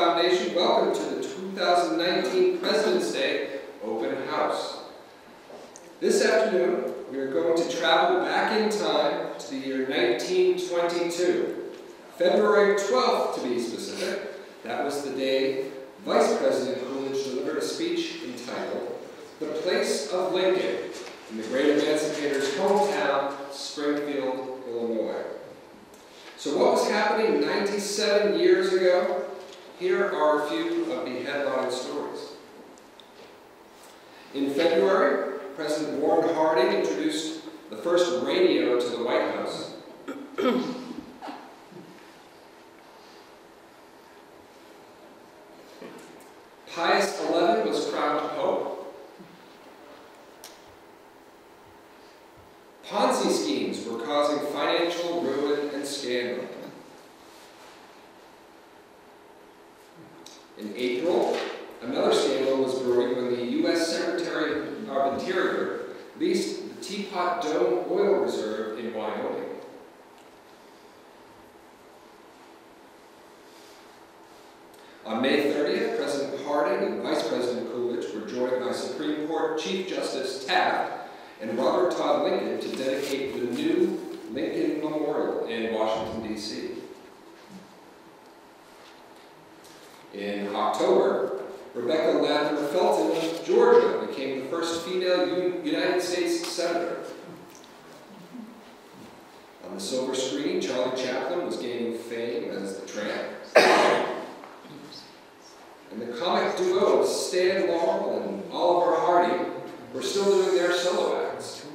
Foundation, welcome to the 2019 President's Day Open House. This afternoon, we are going to travel back in time to the year 1922. February 12th, to be specific. That was the day Vice President Coolidge delivered a speech entitled, "The Place of Lincoln," in the great emancipator's hometown, Springfield, Illinois. So what was happening 97 years ago? Here are a few of the headline stories. In February, President Warren Harding introduced the first radio to the White House. Pius XI was crowned Pope. Ponzi schemes were causing financial ruin and scandal. In April, another scandal was brewing when the U.S. Secretary of Interior leased the Teapot Dome Oil Reserve in Wyoming. On May 30th, President Harding and Vice President Coolidge were joined by Supreme Court Chief Justice Taft and Robert Todd Lincoln to dedicate the new Lincoln Memorial in Washington, D.C. In October, Rebecca Latimer Felton of Georgia became the first female United States Senator. On the silver screen, Charlie Chaplin was gaining fame as the Tramp. And the comic duo Stan Laurel and Oliver Hardy were still doing their solo acts.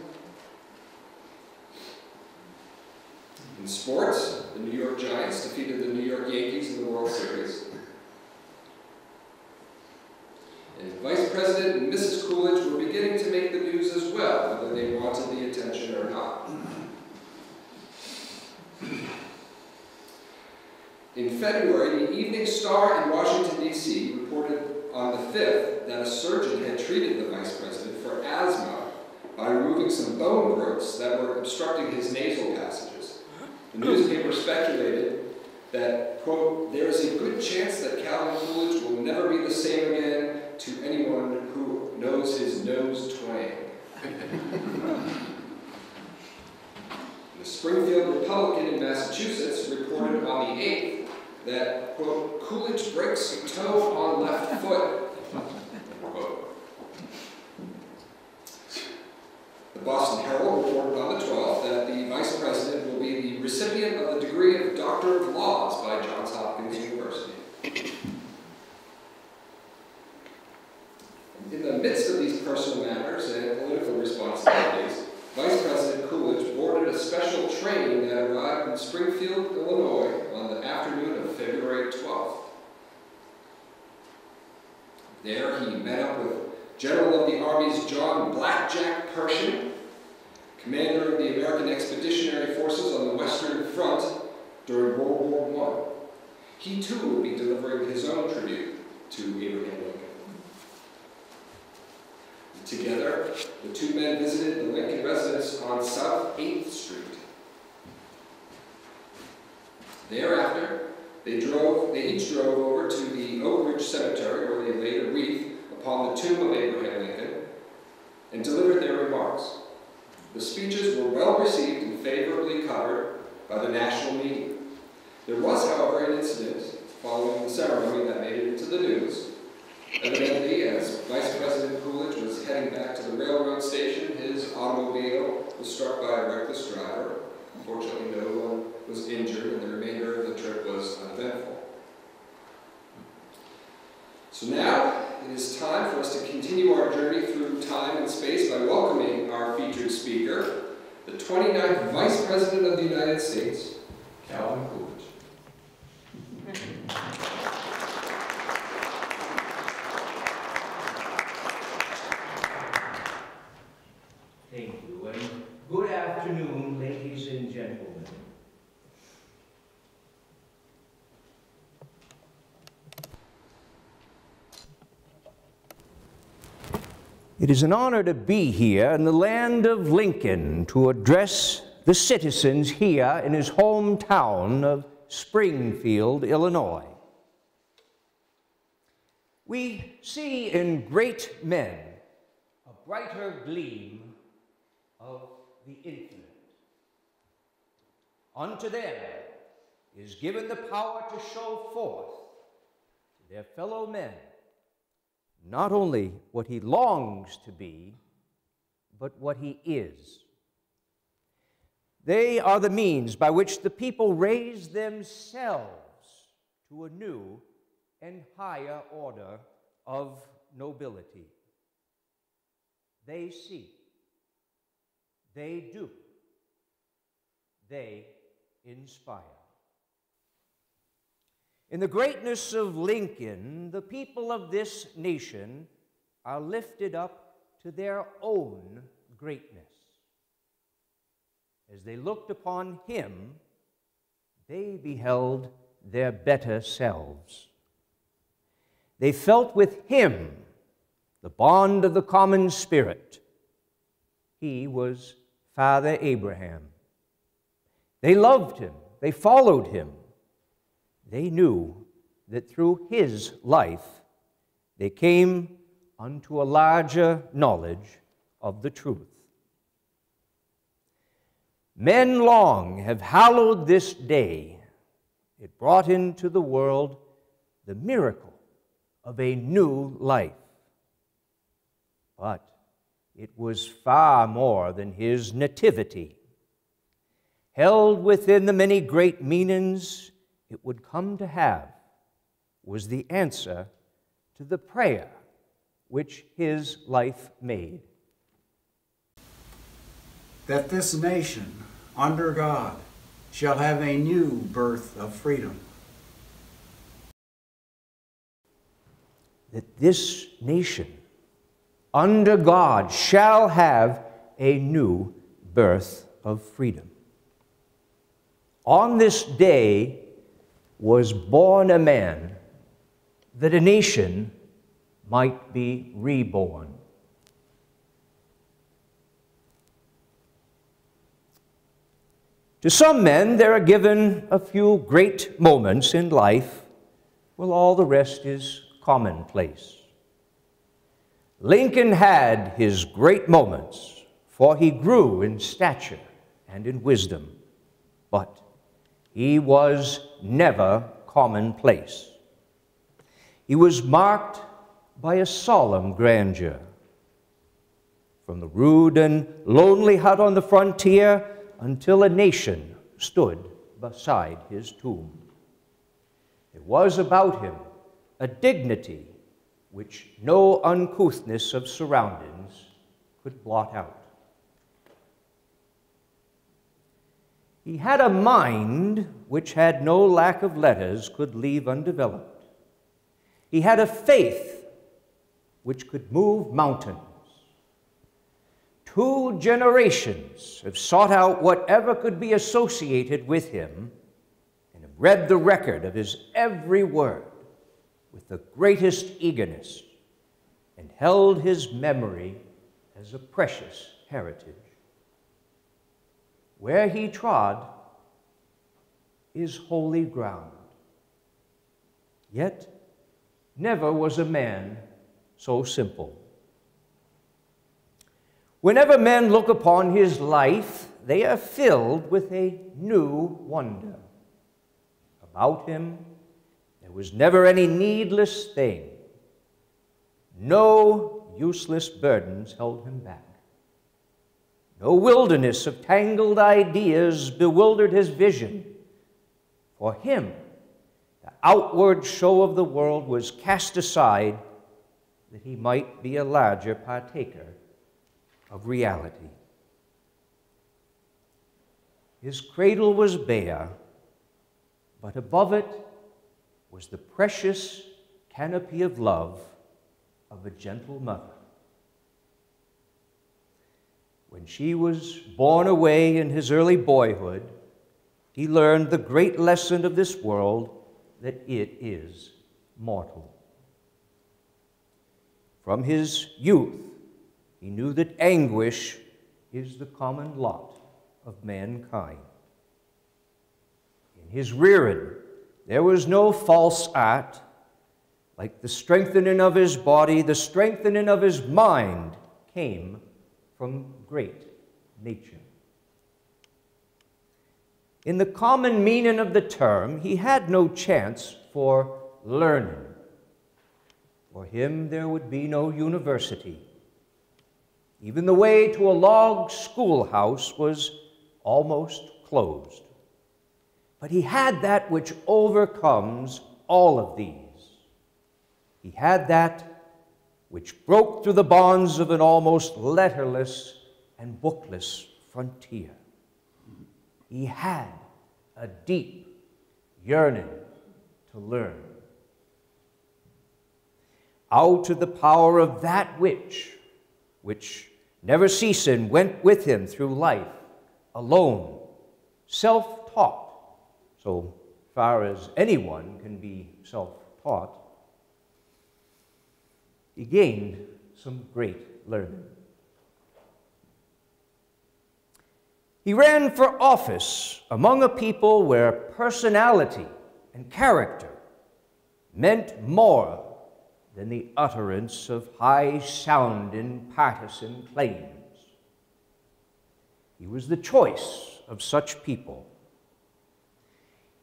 In sports, the New York Giants defeated the New York Yankees in the World Series. And Vice President and Mrs. Coolidge were beginning to make the news as well, whether they wanted the attention or not. In February, the Evening Star in Washington, D.C. reported on the 5th that a surgeon had treated the Vice President for asthma by removing some bone growths that were obstructing his nasal passages. The newspaper speculated that, quote, "There is a good chance that Calvin Coolidge will never be the same again to anyone who knows his nose twang." The Springfield Republican in Massachusetts reported on the 8th that, quote, "Coolidge breaks a toe on left foot," quote. The Boston Herald reported on the 12th that the Vice President will be the recipient of the degree of Doctor of Laws by Johns Hopkins University. In the midst of these personal matters and political responsibilities, Vice President Coolidge boarded a special train that arrived in Springfield, Illinois on the afternoon of February 12th. There he met up with General of the Army's John Blackjack Pershing, commander of the American Expeditionary Forces on the Western Front during World War I. He too will be delivering his own tribute to Abraham Lincoln. Together, the two men visited the Lincoln residence on South 8th Street. Thereafter, they each drove over to the Oak Ridge Cemetery, where they laid a wreath upon the tomb of Abraham Lincoln and delivered their remarks. The speeches were well received and favorably covered by the national media. There was, however, an incident following the ceremony that made it into the news. Evidently, as Vice President Coolidge was heading back to the railroad station, his automobile was struck by a reckless driver. Unfortunately, no one was injured, and the remainder of the trip was uneventful. So now, it is time for us to continue our journey through time and space by welcoming our featured speaker, the 29th Vice President of the United States, Calvin Coolidge. It is an honor to be here in the land of Lincoln to address the citizens here in his hometown of Springfield, Illinois. We see in great men a brighter gleam of the infinite. Unto them is given the power to show forth to their fellow men not only what he longs to be, but what he is. They are the means by which the people raise themselves to a new and higher order of nobility. They see, they do, they inspire. In the greatness of Lincoln, the people of this nation are lifted up to their own greatness. As they looked upon him, they beheld their better selves. They felt with him the bond of the common spirit. He was Father Abraham. They loved him. They followed him. They knew that through his life, they came unto a larger knowledge of the truth. Men long have hallowed this day. It brought into the world the miracle of a new life. But it was far more than his nativity. Held within the many great meanings it would come to have was the answer to the prayer which his life made. That this nation, under God, shall have a new birth of freedom. That this nation, under God, shall have a new birth of freedom. On this day was born a man, that a nation might be reborn. To some men, there are given a few great moments in life, while all the rest is commonplace. Lincoln had his great moments, for he grew in stature and in wisdom, but he was never commonplace. He was marked by a solemn grandeur. From the rude and lonely hut on the frontier until a nation stood beside his tomb. There was about him a dignity which no uncouthness of surroundings could blot out. He had a mind which had no lack of letters could leave undeveloped. He had a faith which could move mountains. Two generations have sought out whatever could be associated with him and have read the record of his every word with the greatest eagerness and held his memory as a precious heritage. Where he trod is holy ground. Yet never was a man so simple. Whenever men look upon his life, they are filled with a new wonder. About him, there was never any needless thing. No useless burdens held him back. No wilderness of tangled ideas bewildered his vision. For him, the outward show of the world was cast aside that he might be a larger partaker of reality. His cradle was bare, but above it was the precious canopy of love of a gentle mother. When she was borne away in his early boyhood, he learned the great lesson of this world that it is mortal. From his youth, he knew that anguish is the common lot of mankind. In his rearing, there was no false art, Like the strengthening of his body, the strengthening of his mind came from great nature. In the common meaning of the term, he had no chance for learning. For him, there would be no university. Even the way to a log schoolhouse was almost closed. But he had that which overcomes all of these. He had that which broke through the bonds of an almost letterless and bookless frontier. He had a deep yearning to learn. Out of the power of that which never ceasing went with him through life, alone, self-taught, so far as anyone can be self-taught, he gained some great learning. He ran for office among a people where personality and character meant more than the utterance of high-sounding partisan claims. He was the choice of such people.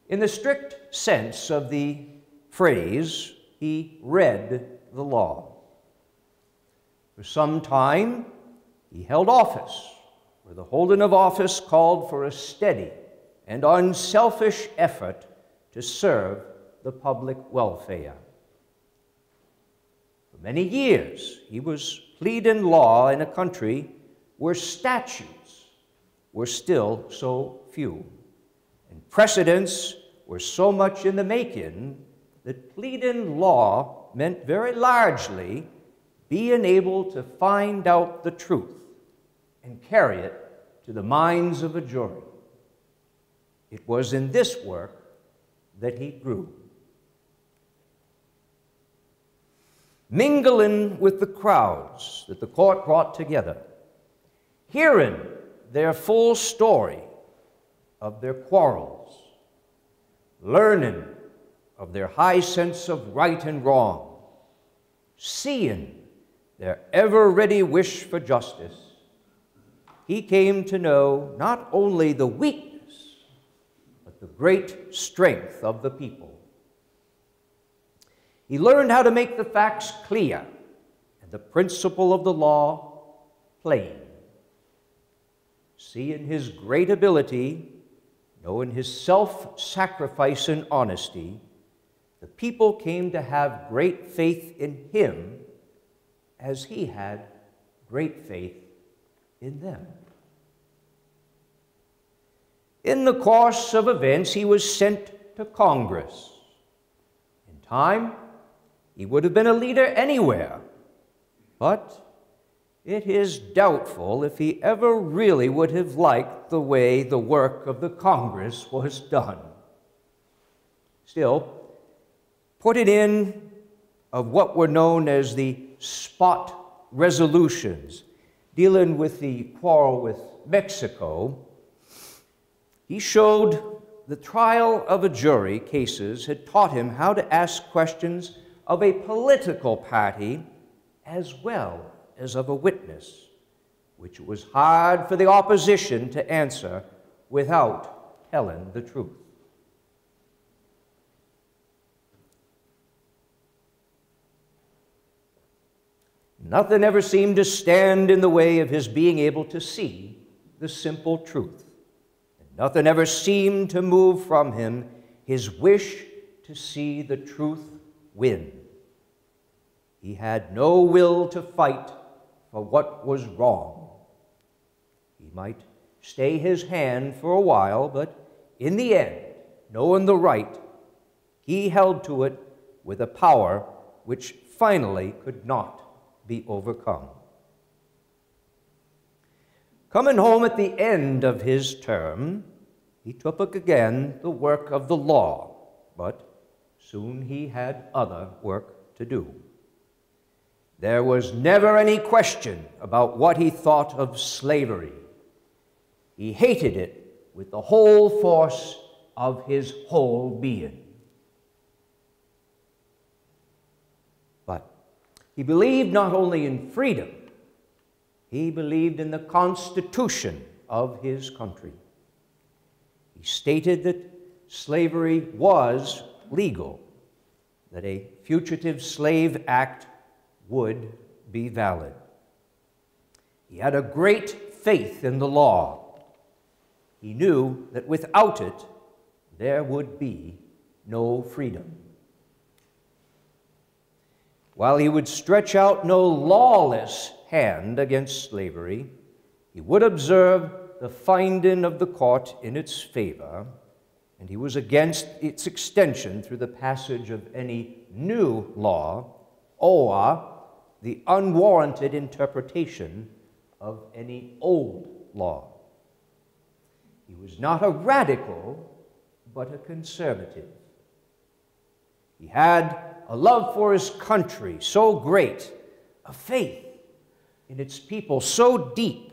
In the strict sense of the phrase, he read the law. For some time, he held office, where the holding of office called for a steady and unselfish effort to serve the public welfare. For many years, he was pleading law in a country where statutes were still so few, and precedents were so much in the making that pleading law meant very largely being able to find out the truth and carry it to the minds of a jury. It was in this work that he grew. Mingling with the crowds that the court brought together, hearing their full story of their quarrels, learning of their high sense of right and wrong, seeing their ever-ready wish for justice, he came to know not only the weakness, but the great strength of the people. He learned how to make the facts clear and the principle of the law plain. Seeing his great ability, knowing his self-sacrifice and honesty, the people came to have great faith in him as he had great faith in them. In the course of events, he was sent to Congress. In time, he would have been a leader anywhere, but it is doubtful if he ever really would have liked the way the work of the Congress was done. Still, putting in of what were known as the spot resolutions, dealing with the quarrel with Mexico, he showed the trial of a jury cases had taught him how to ask questions of a political party as well as of a witness, which it was hard for the opposition to answer without telling the truth. Nothing ever seemed to stand in the way of his being able to see the simple truth. And nothing ever seemed to move from him his wish to see the truth win. He had no will to fight for what was wrong. He might stay his hand for a while, but in the end, knowing the right, he held to it with a power which finally could not be overcome. Coming home at the end of his term, he took up again the work of the law, but soon he had other work to do. There was never any question about what he thought of slavery. He hated it with the whole force of his whole being. He believed not only in freedom, he believed in the Constitution of his country. He stated that slavery was legal, that a Fugitive Slave Act would be valid. He had a great faith in the law. He knew that without it, there would be no freedom. While he would stretch out no lawless hand against slavery, he would observe the finding of the court in its favor, and he was against its extension through the passage of any new law or the unwarranted interpretation of any old law. He was not a radical, but a conservative. He had a love for his country so great, a faith in its people so deep,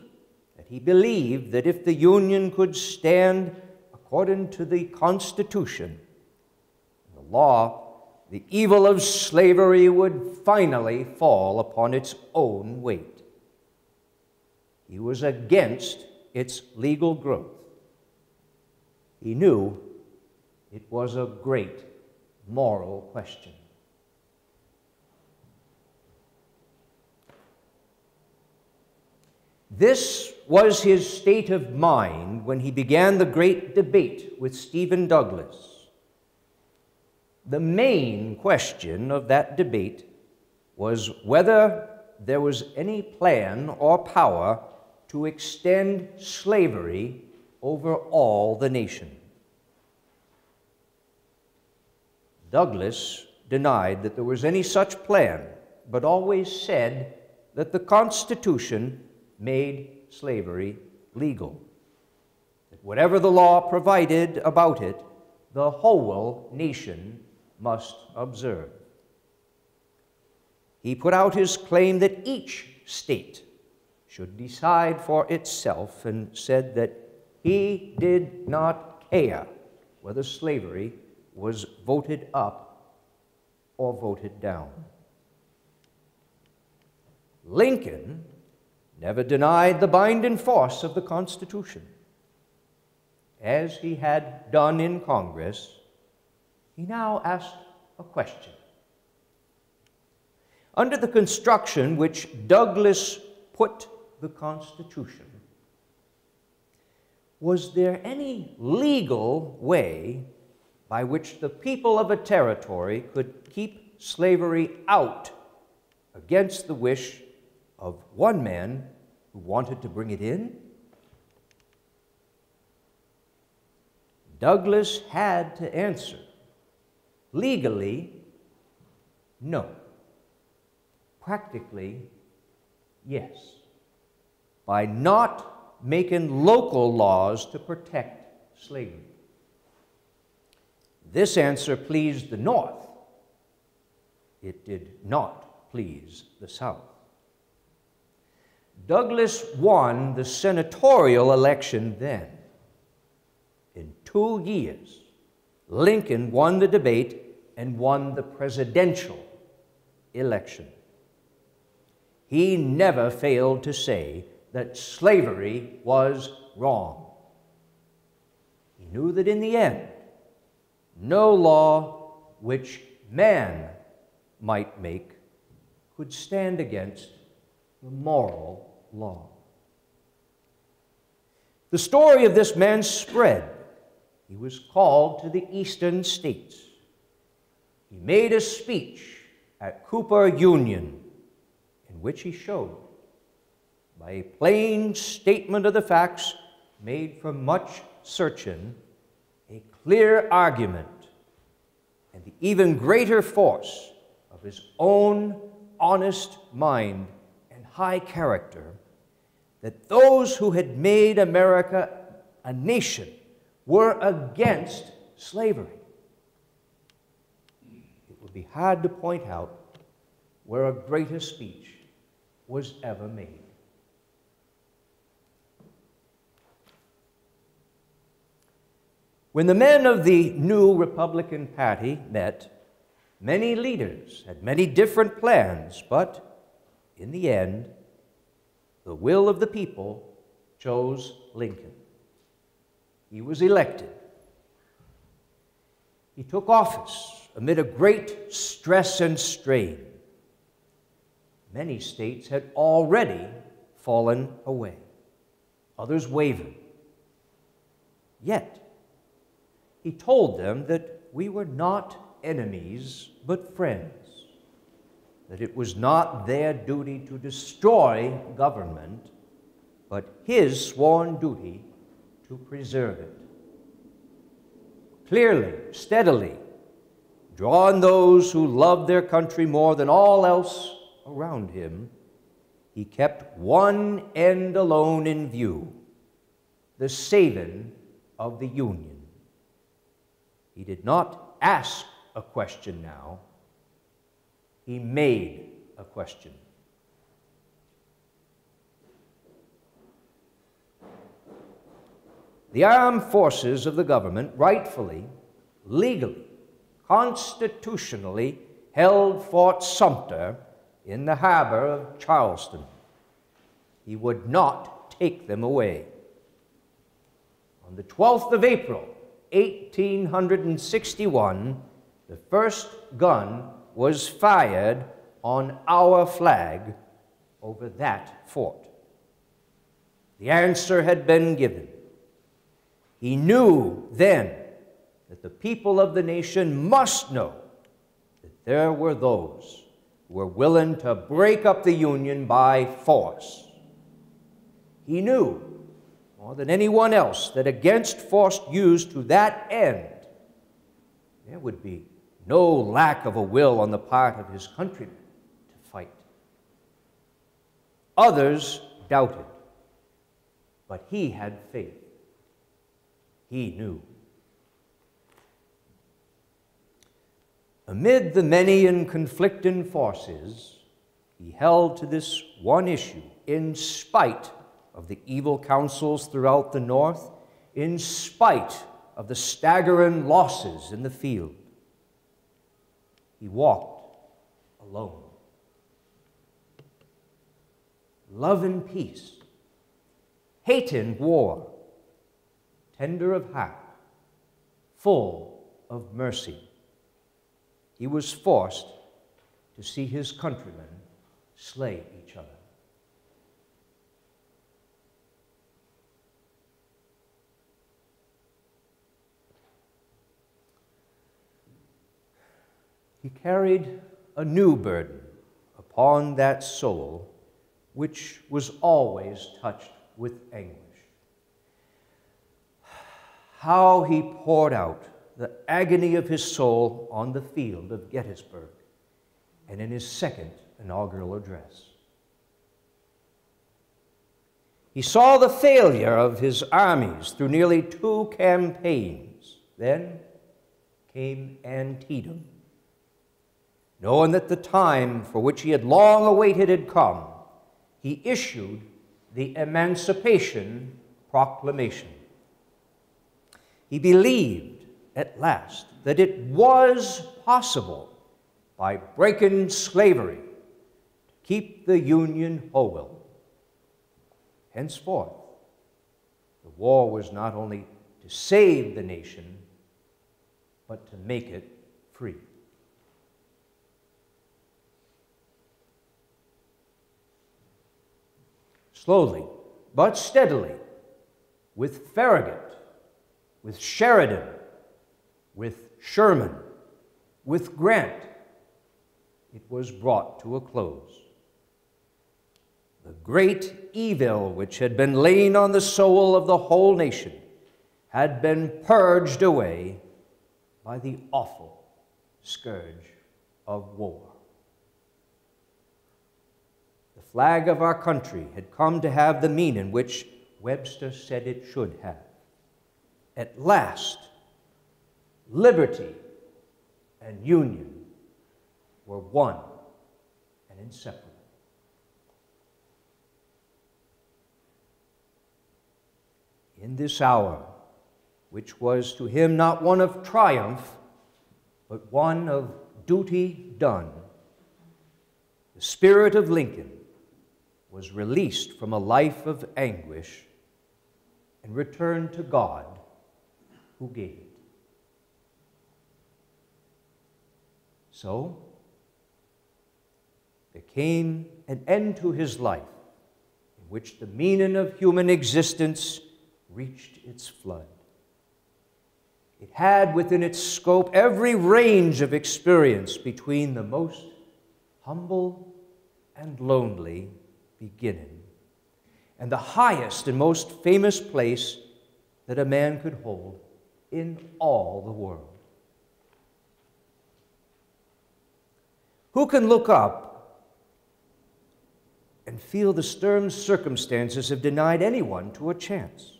that he believed that if the Union could stand according to the Constitution and the law, the evil of slavery would finally fall upon its own weight. He was against its legal growth. He knew it was a great moral question. This was his state of mind when he began the great debate with Stephen Douglas. The main question of that debate was whether there was any plan or power to extend slavery over all the nation. Douglas denied that there was any such plan, but always said that the Constitution made slavery legal, that whatever the law provided about it, the whole nation must observe. He put out his claim that each state should decide for itself and said that he did not care whether slavery was voted up or voted down. Lincoln never denied the binding force of the Constitution. As he had done in Congress, he now asked a question. Under the construction which Douglas put the Constitution, was there any legal way by which the people of a territory could keep slavery out against the wish of one man who wanted to bring it in? Douglas had to answer, legally, no. Practically, yes. By not making local laws to protect slavery. This answer pleased the North. It did not please the South. Douglas won the senatorial election then. In 2 years, Lincoln won the debate and won the presidential election. He never failed to say that slavery was wrong. He knew that in the end, no law which man might make could stand against the moral law. The story of this man spread. He was called to the eastern states. He made a speech at Cooper Union in which he showed, by a plain statement of the facts made from much searching, a clear argument, and the even greater force of his own honest mind and high character, that those who had made America a nation were against slavery. It would be hard to point out where a greater speech was ever made. When the men of the new Republican Party met, Many leaders had many different plans, but in the end, the will of the people chose Lincoln. He was elected. He took office amid a great stress and strain. Many states had already fallen away. Others wavered. Yet, he told them that we were not enemies, but friends, that it was not their duty to destroy government, but his sworn duty to preserve it. Clearly, steadily, draw on those who loved their country more than all else around him, he kept one end alone in view, the saving of the Union. He did not ask a question now. He made a question. The armed forces of the government rightfully, legally, constitutionally held Fort Sumter in the harbor of Charleston. He would not take them away. On the 12th of April, 1861, the first gun was fired on our flag over that fort. The answer had been given. He knew then that the people of the nation must know that there were those who were willing to break up the Union by force. He knew, more than anyone else, that against force used to that end, there would be no lack of a will on the part of his countrymen to fight. Others doubted, but he had faith. He knew. Amid the many and conflicting forces, he held to this one issue, in spite of the evil counsels throughout the North, in spite of the staggering losses in the field. He walked alone. Loving peace, hating war, tender of heart, full of mercy, he was forced to see his countrymen slay each other. He carried a new burden upon that soul which was always touched with anguish. How he poured out the agony of his soul on the field of Gettysburg and in his second inaugural address. He saw the failure of his armies through nearly two campaigns. Then came Antietam. Knowing that the time for which he had long awaited had come, he issued the Emancipation Proclamation. He believed, at last, that it was possible, by breaking slavery, to keep the Union whole. Henceforth, the war was not only to save the nation, but to make it free. Slowly, but steadily, with Farragut, with Sheridan, with Sherman, with Grant, it was brought to a close. The great evil which had been lain on the soul of the whole nation had been purged away by the awful scourge of war. The flag of our country had come to have the meaning which Webster said it should have. At last, liberty and union were one and inseparable. In this hour, which was to him not one of triumph, but one of duty done, the spirit of Lincoln was released from a life of anguish and returned to God who gave it. So there came an end to his life in which the meaning of human existence reached its flood. It had within its scope every range of experience between the most humble and lonely beginning and the highest and most famous place that a man could hold in all the world. Who can look up and feel the stern circumstances have denied anyone to a chance?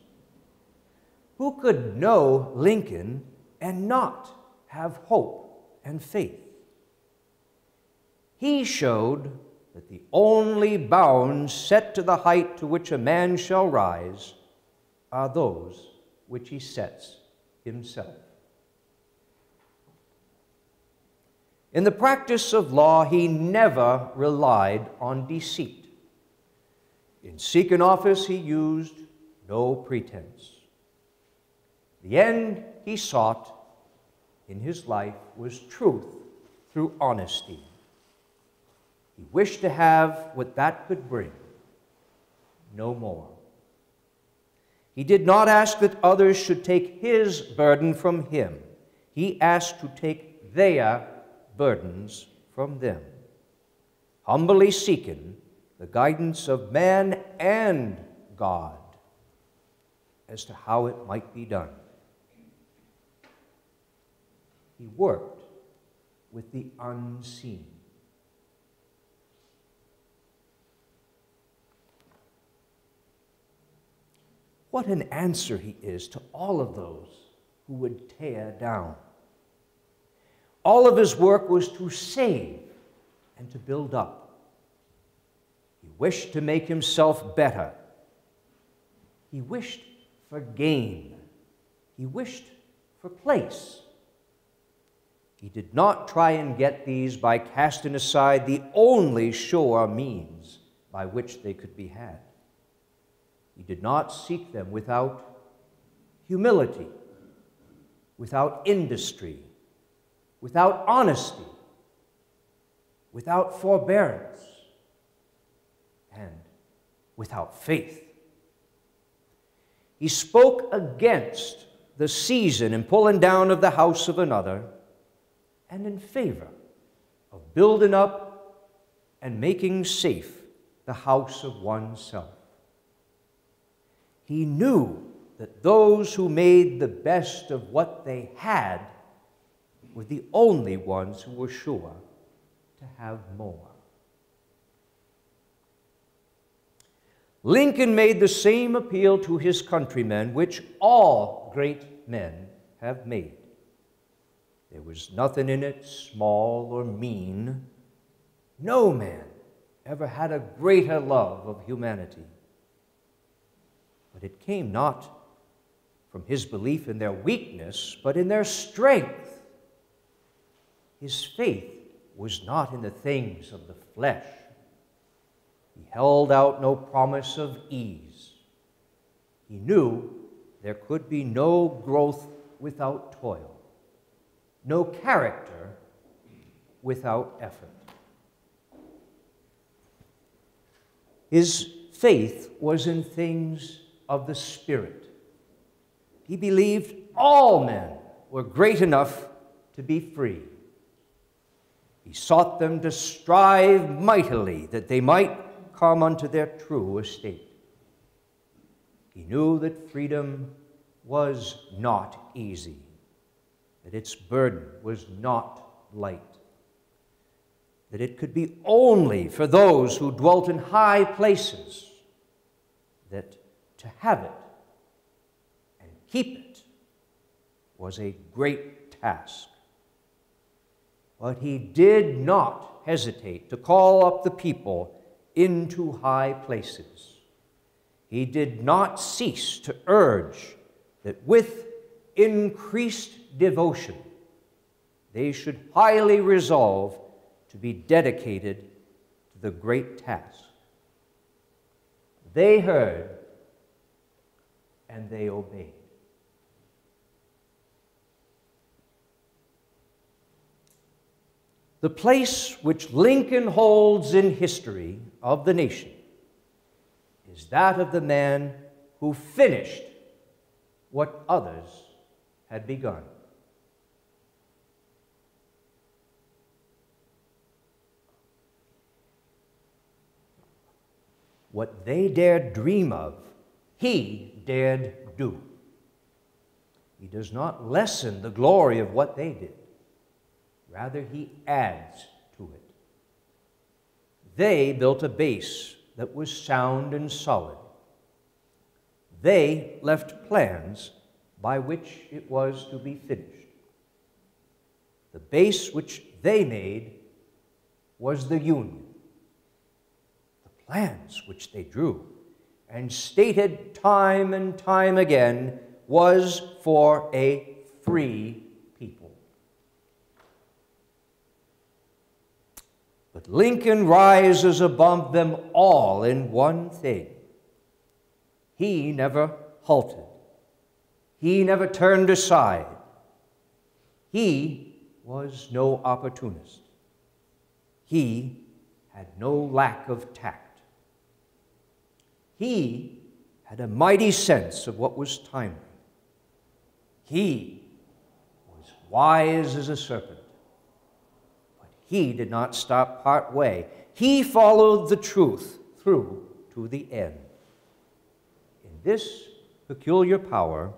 Who could know Lincoln and not have hope and faith? He showed that the only bounds set to the height to which a man shall rise are those which he sets himself. In the practice of law, he never relied on deceit. In seeking office, he used no pretense. The end he sought in his life was truth through honesty. He wished to have what that could bring, no more. He did not ask that others should take his burden from him. He asked to take their burdens from them, humbly seeking the guidance of man and God as to how it might be done. He worked with the unseen. What an answer he is to all of those who would tear down. All of his work was to save and to build up. He wished to make himself better. He wished for gain. He wished for place. He did not try and get these by casting aside the only sure means by which they could be had. He did not seek them without humility, without industry, without honesty, without forbearance, and without faith. He spoke against the season and pulling down of the house of another, and in favor of building up and making safe the house of oneself. He knew that those who made the best of what they had were the only ones who were sure to have more. Lincoln made the same appeal to his countrymen which all great men have made. There was nothing in it small or mean. No man ever had a greater love of humanity. But it came not from his belief in their weakness, but in their strength. His faith was not in the things of the flesh. He held out no promise of ease. He knew there could be no growth without toil, no character without effort. His faith was in things of the Spirit. He believed all men were great enough to be free. He sought them to strive mightily that they might come unto their true estate. He knew that freedom was not easy, that its burden was not light, that it could be only for those who dwelt in high places, that to have it and keep it was a great task. But he did not hesitate to call up the people into high places. He did not cease to urge that with increased devotion, they should highly resolve to be dedicated to the great task. They heard and they obeyed. The place which Lincoln holds in history of the nation is that of the man who finished what others had begun. What they dared dream of, he dared do. He does not lessen the glory of what they did. Rather, he adds to it. They built a base that was sound and solid. They left plans by which it was to be finished. The base which they made was the Union. The plans which they drew and stated time and time again was for a free people. But Lincoln rises above them all in one thing. He never halted. He never turned aside. He was no opportunist. He had no lack of tact. He had a mighty sense of what was timely. He was wise as a serpent, but he did not stop part way. He followed the truth through to the end. In this peculiar power,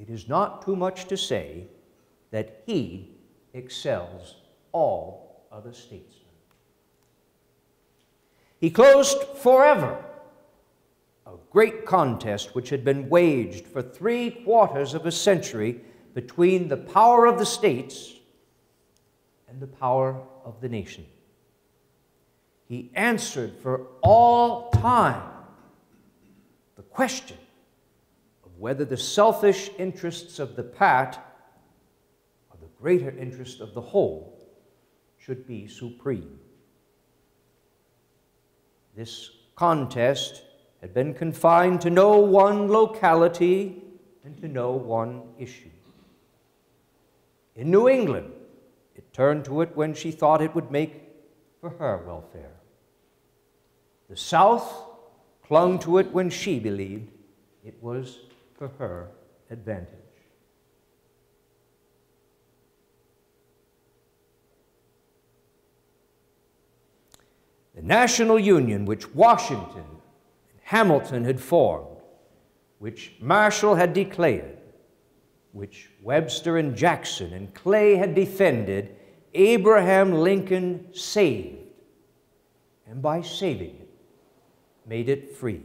it is not too much to say that he excels all other statesmen. He closed forever a great contest which had been waged for 3/4 of a century between the power of the states and the power of the nation. He answered for all time the question whether the selfish interests of the part or the greater interest of the whole should be supreme. This contest had been confined to no one locality and to no one issue. In New England, it turned to it when she thought it would make for her welfare. The South clung to it when she believed it was for her advantage. The national union which Washington and Hamilton had formed, which Marshall had declared, which Webster and Jackson and Clay had defended, Abraham Lincoln saved, and by saving it, made it free.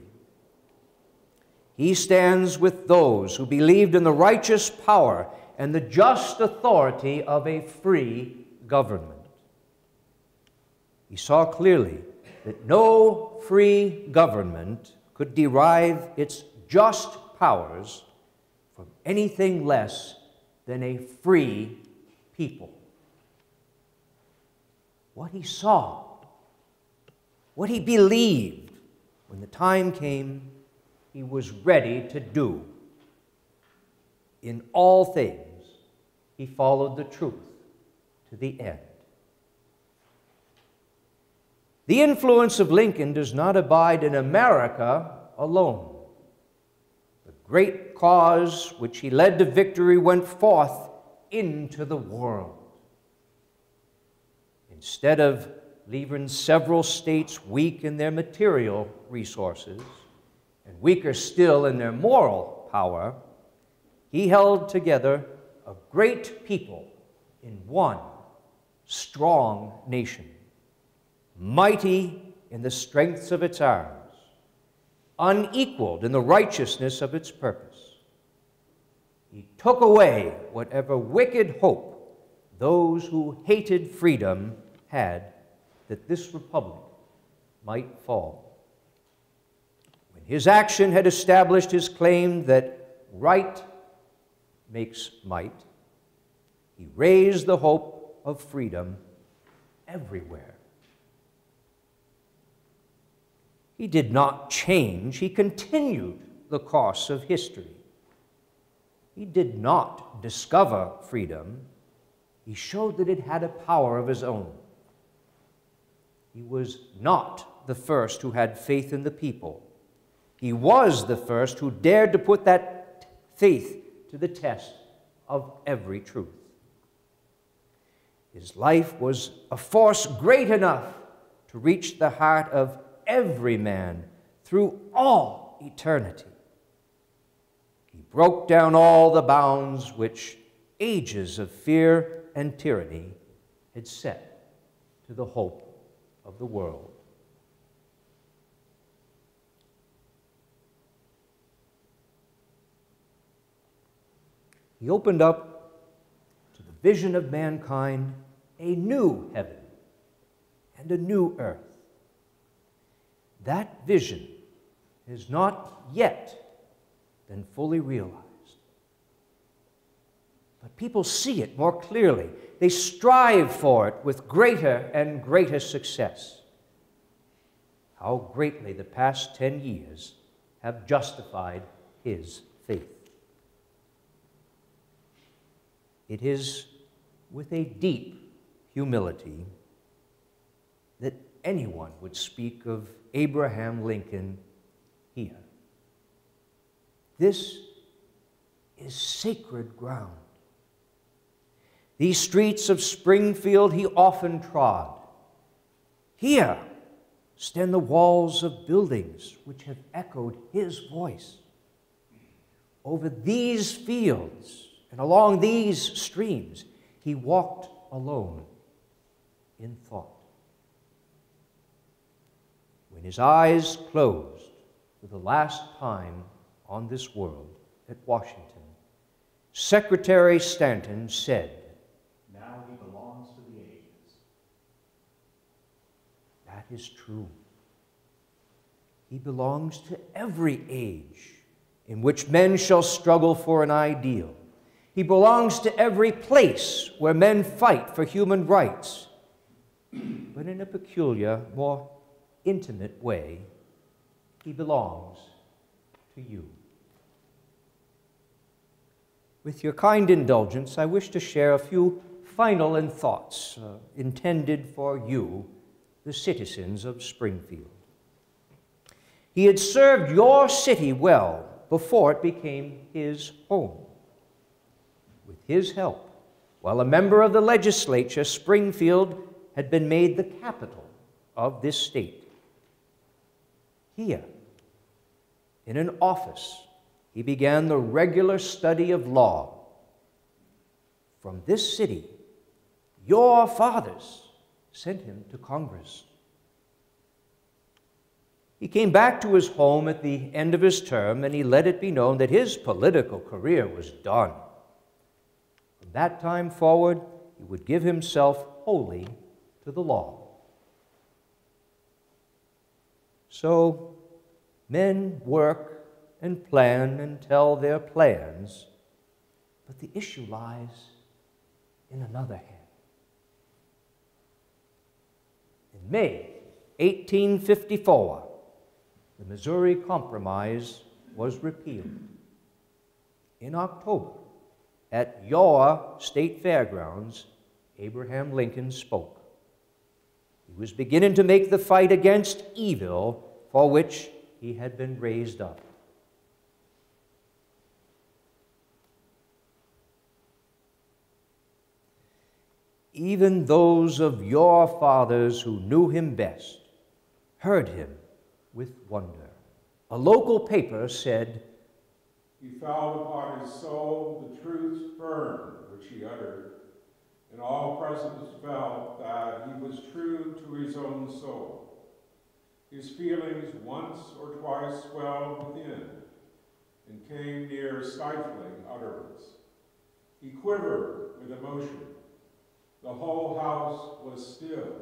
He stands with those who believed in the righteous power and the just authority of a free government. He saw clearly that no free government could derive its just powers from anything less than a free people. What he saw, what he believed, when the time came, he was ready to do. In all things, he followed the truth to the end. The influence of Lincoln does not abide in America alone. The great cause which he led to victory went forth into the world. Instead of leaving several states weak in their material resources, and weaker still in their moral power, he held together a great people in one strong nation, mighty in the strength of its arms, unequaled in the righteousness of its purpose. He took away whatever wicked hope those who hated freedom had that this republic might fall. His action had established his claim that right makes might, He raised the hope of freedom everywhere. He did not change. He continued the course of history. He did not discover freedom. He showed that it had a power of his own. He was not the first who had faith in the people. He was the first who dared to put that faith to the test of every truth. His life was a force great enough to reach the heart of every man through all eternity. He broke down all the bounds which ages of fear and tyranny had set to the hope of the world. He opened up to the vision of mankind a new heaven and a new earth. That vision has not yet been fully realized. But people see it more clearly. They strive for it with greater and greater success. How greatly the past 10 years have justified his faith. It is with a deep humility that anyone would speak of Abraham Lincoln here. This is sacred ground. These streets of Springfield he often trod. Here stand the walls of buildings which have echoed his voice. Over these fields and along these streams, he walked alone in thought. When his eyes closed for the last time on this world at Washington, Secretary Stanton said, "Now he belongs to the ages." That is true. He belongs to every age in which men shall struggle for an ideal. He belongs to every place where men fight for human rights, but in a peculiar, more intimate way, he belongs to you. With your kind indulgence, I wish to share a few final thoughts intended for you, the citizens of Springfield. He had served your city well before it became his home. With his help, while a member of the legislature, Springfield had been made the capital of this state. Here, in an office, he began the regular study of law. From this city, your fathers sent him to Congress. He came back to his home at the end of his term, and he let it be known that his political career was done. From that time forward, he would give himself wholly to the law. So men work and plan and tell their plans, but the issue lies in another hand. In May 1854, the Missouri Compromise was repealed. In October, at your state fairgrounds, Abraham Lincoln spoke. He was beginning to make the fight against evil for which he had been raised up. Even those of your fathers who knew him best heard him with wonder. A local paper said, "He found upon his soul the truth firm which he uttered, and all present felt that he was true to his own soul. His feelings once or twice swelled within and came near stifling utterance. He quivered with emotion. The whole house was still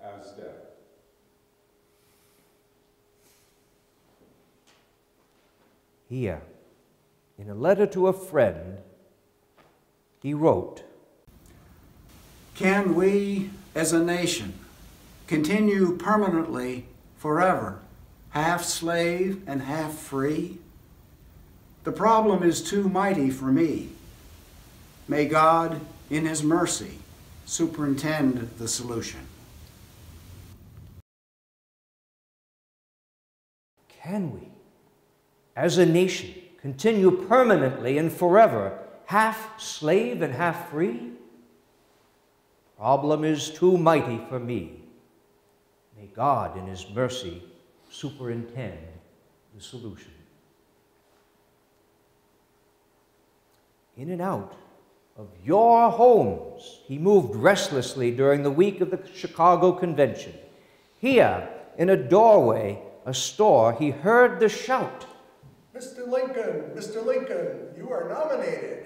as death." Here, in a letter to a friend, he wrote, Can we, as a nation, continue permanently, forever, half slave and half free? The problem is too mighty for me. May God, in His mercy, superintend the solution. Can we, as a nation, continue permanently and forever, half slave and half free? Problem is too mighty for me. May God, in His mercy, superintend the solution. In and out of your homes, he moved restlessly during the week of the Chicago Convention. Here, in a doorway, a store, he heard the shout, "Mr. Lincoln, Mr. Lincoln, you are nominated."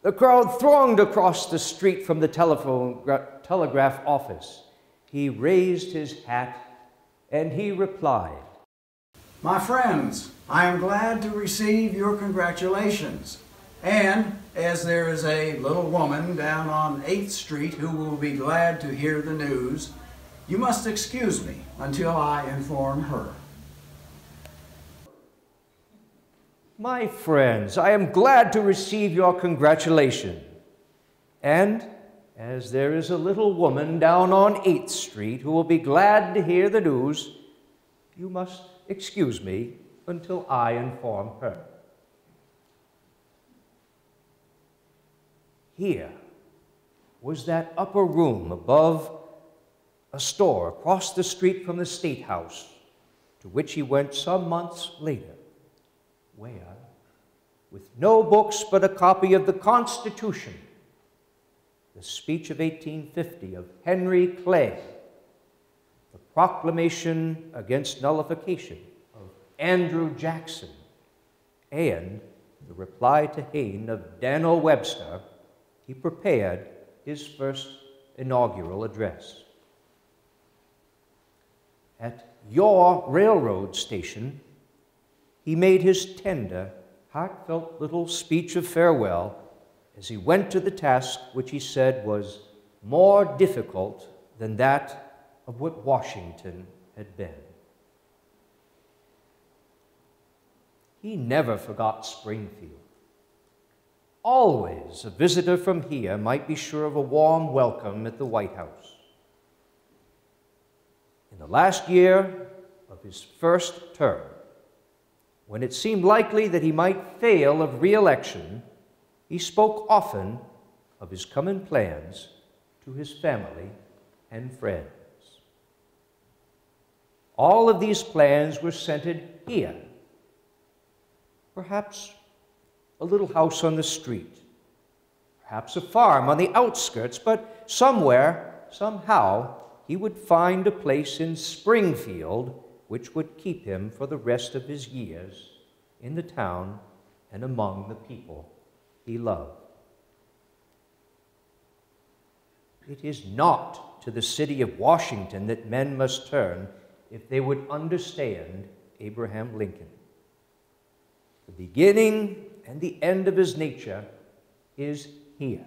The crowd thronged across the street from the telegraph office. He raised his hat and he replied, "My friends, I am glad to receive your congratulations. And as there is a little woman down on 8th Street who will be glad to hear the news, you must excuse me until I inform her." My friends, I am glad to receive your congratulation. And as there is a little woman down on 8th Street who will be glad to hear the news, you must excuse me until I inform her. Here was that upper room above a store across the street from the State House, to which he went some months later, where, with no books but a copy of the Constitution, the speech of 1850 of Henry Clay, the proclamation against nullification of Andrew Jackson, and the reply to Hayne of Daniel Webster, he prepared his first inaugural address. At your railroad station, he made his tender, heartfelt little speech of farewell as he went to the task which he said was more difficult than that of what Washington had been. He never forgot Springfield. Always a visitor from here might be sure of a warm welcome at the White House. In the last year of his first term, when it seemed likely that he might fail of re-election, he spoke often of his coming plans to his family and friends. All of these plans were centered here, perhaps a little house on the street, perhaps a farm on the outskirts, but somewhere, somehow, he would find a place in Springfield which would keep him for the rest of his years in the town and among the people he loved. It is not to the city of Washington that men must turn if they would understand Abraham Lincoln. The beginning and the end of his nature is here.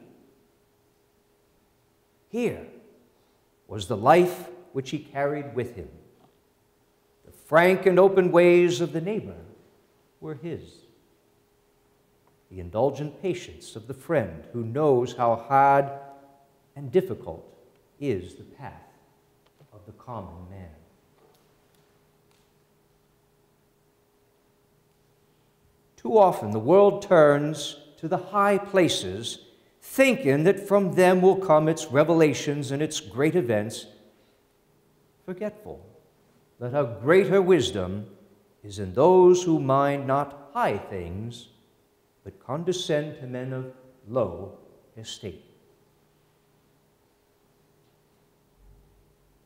Here was the life which he carried with him. The frank and open ways of the neighbor were his. The indulgent patience of the friend who knows how hard and difficult is the path of the common man. Too often the world turns to the high places, thinking that from them will come its revelations and its great events, forgetful that a greater wisdom is in those who mind not high things, but condescend to men of low estate.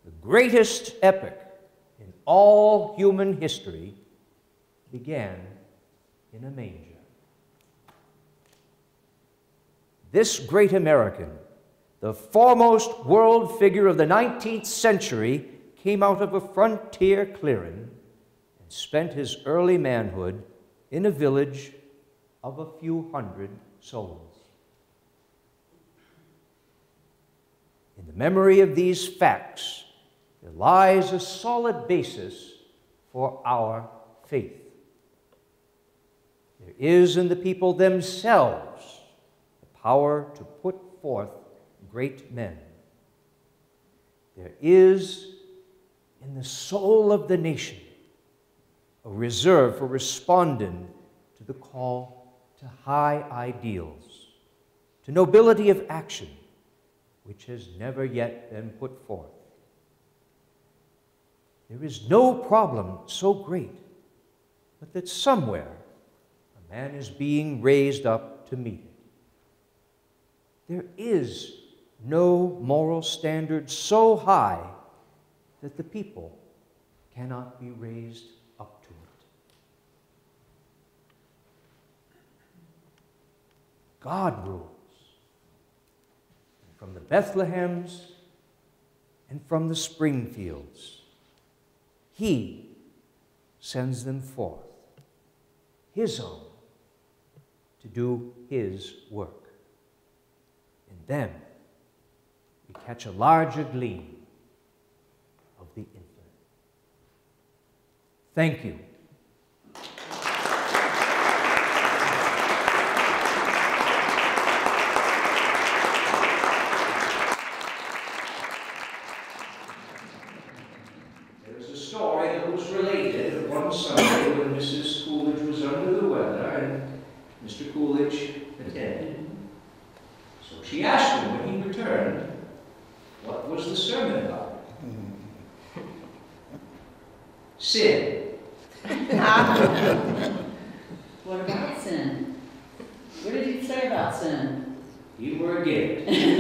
The greatest epoch in all human history began in a manger. This great American, the foremost world figure of the 19th century, came out of a frontier clearing and spent his early manhood in a village of a few hundred souls. the memory of these facts, there lies a solid basis for our faith. There is in the people themselves the power to put forth great men. There is in the soul of the nation a reserve for responding to the call to high ideals, to nobility of action, which has never yet been put forth. There is no problem so great but that somewhere a man is being raised up to meet it. There is no moral standard so high that the people cannot be raised up to it. God rules from the Bethlehems and from the Springfields. He sends them forth, his own, to do his work. In them, we catch a larger gleam of the infinite. Thank you. What about sin? What did he say about sin? You were a gift.